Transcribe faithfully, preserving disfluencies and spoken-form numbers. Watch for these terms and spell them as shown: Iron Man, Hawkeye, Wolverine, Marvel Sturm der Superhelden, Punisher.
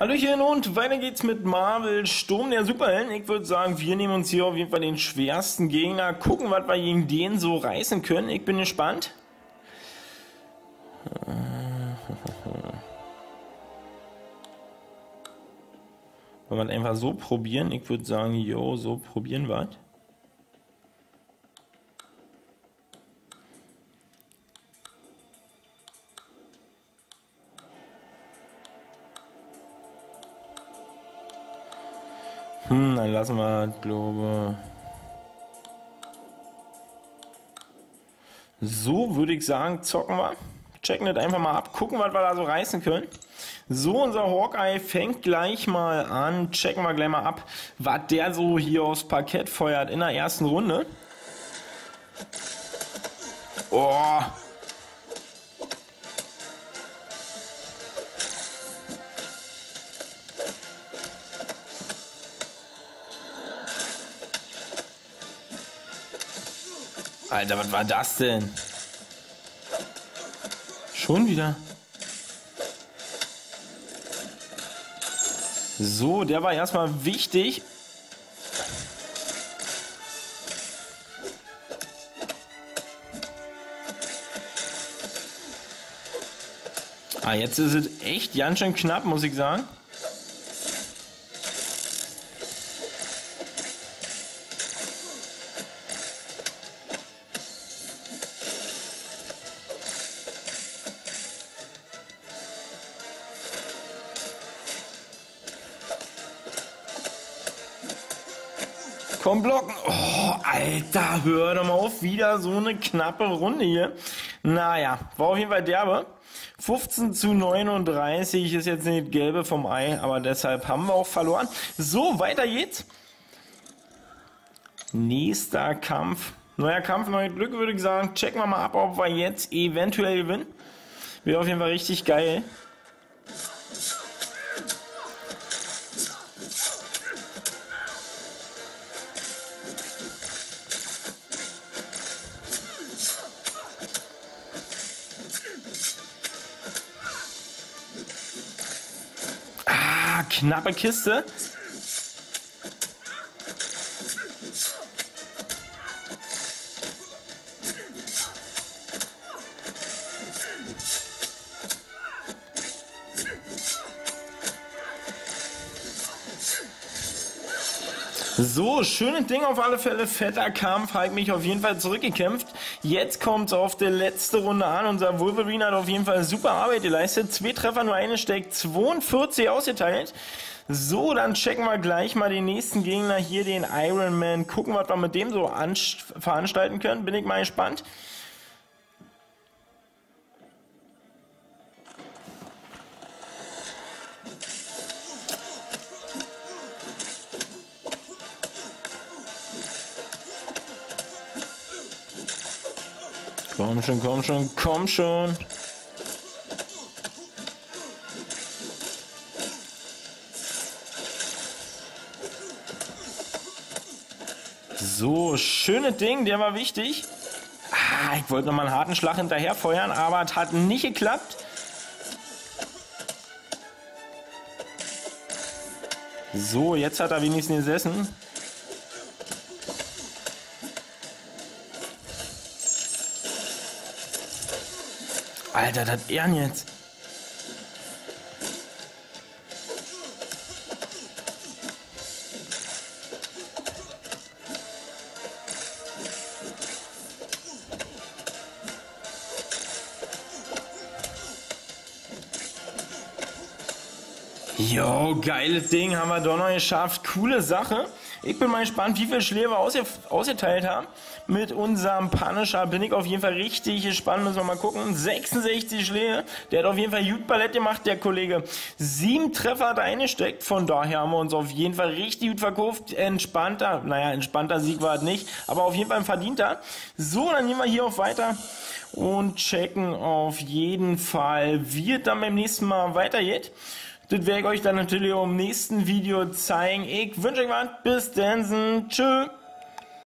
Hallöchen und weiter geht's mit Marvel Sturm der Superhelden. Ich würde sagen, wir nehmen uns hier auf jeden Fall den schwersten Gegner, gucken, was wir gegen den so reißen können. Ich bin gespannt. Wollen wir einfach so probieren? Ich würde sagen, jo, so probieren wir. Hm, dann lassen wir das, glaube ich. So würde ich sagen, zocken wir. Checken das einfach mal ab, gucken, was wir da so reißen können. So, unser Hawkeye fängt gleich mal an. Checken wir gleich mal ab, was der so hier aufs Parkett feuert in der ersten Runde. Oh. Alter, was war das denn? Schon wieder. So, der war erstmal wichtig. Ah, jetzt ist es echt ganz schön knapp, muss ich sagen. Komm, blocken. Oh, Alter, hör doch mal auf. Wieder so eine knappe Runde hier. Naja, war auf jeden Fall derbe. fünfzehn zu neununddreißig ist jetzt nicht gelbe vom Ei, aber deshalb haben wir auch verloren. So, weiter geht's. Nächster Kampf. Neuer Kampf, neues Glück, würde ich sagen. Checken wir mal ab, ob wir jetzt eventuell gewinnen. Wäre auf jeden Fall richtig geil. Knappe Kiste. So, schönes Ding auf alle Fälle. Fetter Kampf, hat mich auf jeden Fall zurückgekämpft. Jetzt kommt es auf der letzten Runde an. Unser Wolverine hat auf jeden Fall super Arbeit geleistet. Zwei Treffer, nur eine steckt, zweiundvierzig ausgeteilt. So, dann checken wir gleich mal den nächsten Gegner hier, den Iron Man. Gucken, was wir mit dem so veranstalten können. Bin ich mal gespannt. Komm schon, komm schon, komm schon. So, schönes Ding, der war wichtig. Ah, ich wollte nochmal einen harten Schlag hinterher feuern, aber es hat nicht geklappt. So, jetzt hat er wenigstens gesessen. Alter, das Ehren jetzt. Jo, geiles Ding, haben wir doch noch geschafft. Coole Sache. Ich bin mal gespannt, wie viele Schläge wir ausge ausgeteilt haben. Mit unserem Punisher bin ich auf jeden Fall richtig gespannt. Müssen wir mal gucken. sechsundsechzig Schläge. Der hat auf jeden Fall gut Ballett gemacht, der Kollege. Sieben Treffer hat er eingesteckt. Von daher haben wir uns auf jeden Fall richtig gut verkauft. Entspannter, naja, entspannter Sieg war es nicht. Aber auf jeden Fall ein verdienter. So, dann gehen wir hier auf weiter. Und checken auf jeden Fall, wie es dann beim nächsten Mal weitergeht. Das werde ich euch dann natürlich im nächsten Video zeigen. Ich wünsche euch was. Bis dann. Tschö.